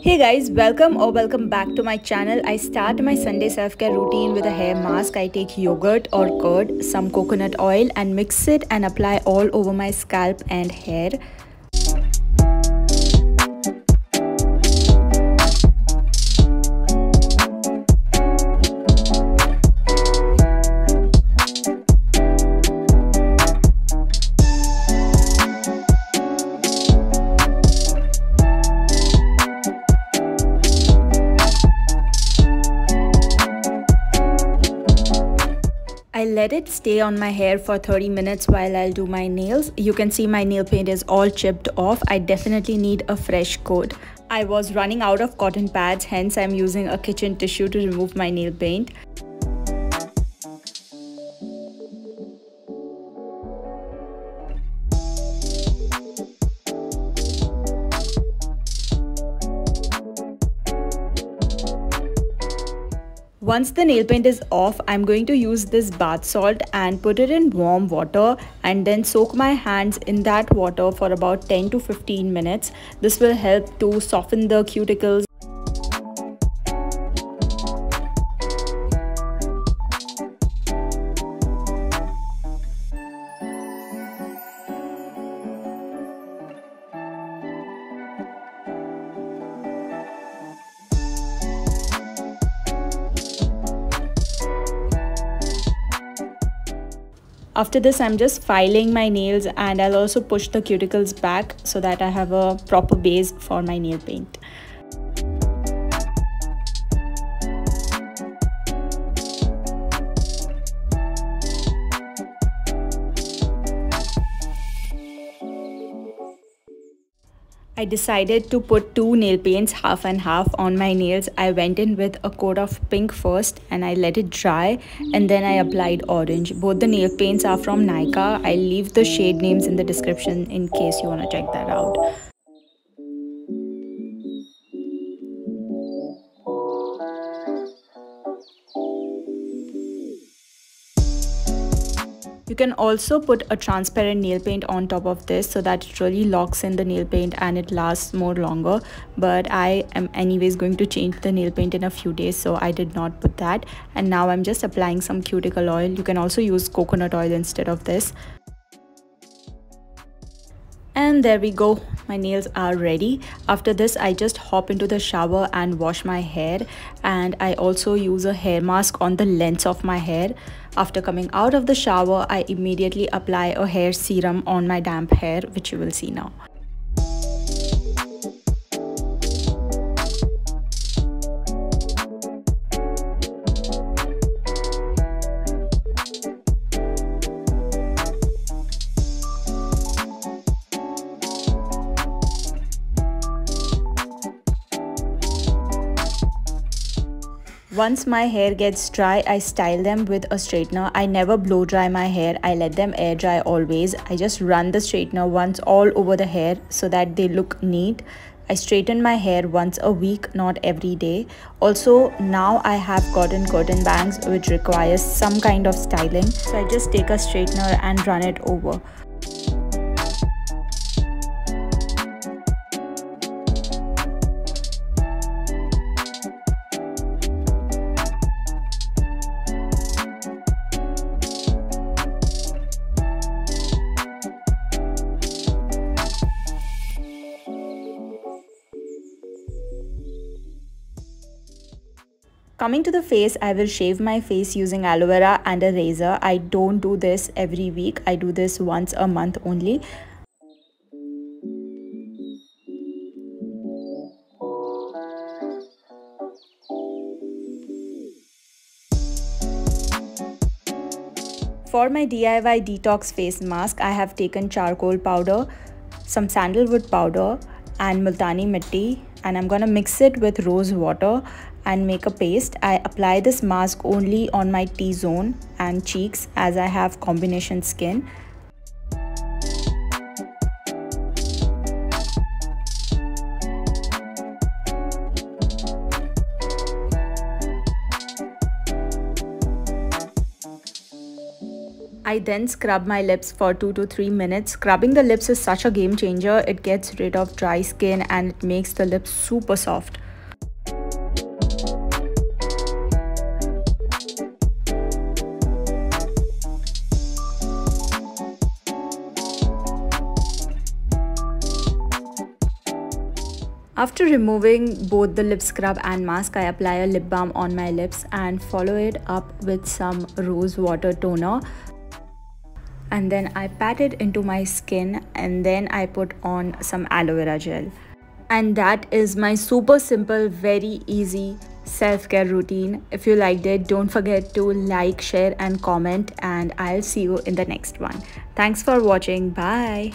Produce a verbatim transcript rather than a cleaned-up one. Hey guys, welcome or welcome back to my channel. I start my Sunday self-care routine with a hair mask. I take yogurt or curd, some coconut oil and mix it and apply all over my scalp and hair. I let it stay on my hair for thirty minutes while I'll do my nails. You can see my nail paint is all chipped off. I definitely need a fresh coat. I was running out of cotton pads, hence I'm using a kitchen tissue to remove my nail paint. Once the nail paint is off, I'm going to use this bath salt and put it in warm water and then soak my hands in that water for about ten to fifteen minutes. This will help to soften the cuticles. After this, I'm just filing my nails and I'll also push the cuticles back so that I have a proper base for my nail paint. I decided to put two nail paints half and half on my nails. I went in with a coat of pink first and I let it dry, and then I applied orange. Both the nail paints are from Nykaa. I'll leave the shade names in the description in case you want to check that out. You can also put a transparent nail paint on top of this so that it really locks in the nail paint and it lasts more longer. But I am anyways going to change the nail paint in a few days, so I did not put that. And now I'm just applying some cuticle oil. You can also use coconut oil instead of this. And there we go, my nails are ready. After this, I just hop into the shower and wash my hair, and I also use a hair mask on the length of my hair. After coming out of the shower, I immediately apply a hair serum on my damp hair, which you will see now. Once my hair gets dry, I style them with a straightener. I never blow dry my hair. I let them air dry always. I just run the straightener once all over the hair so that they look neat. I straighten my hair once a week, not every day. Also, now I have gotten curtain bangs, which requires some kind of styling. So I just take a straightener and run it over. Coming to the face, I will shave my face using aloe vera and a razor. I don't do this every week. I do this once a month only. For my D I Y detox face mask, I have taken charcoal powder, some sandalwood powder and Multani Mitti, and I'm gonna mix it with rose water and make a paste. I apply this mask only on my T-zone and cheeks as I have combination skin. I then scrub my lips for two to three minutes. Scrubbing the lips is such a game changer. It gets rid of dry skin and it makes the lips super soft. After removing both the lip scrub and mask, I apply a lip balm on my lips and follow it up with some rose water toner. And then I pat it into my skin and then I put on some aloe vera gel. And that is my super simple, very easy self-care routine. If you liked it, don't forget to like, share and comment, and I'll see you in the next one. Thanks for watching. Bye.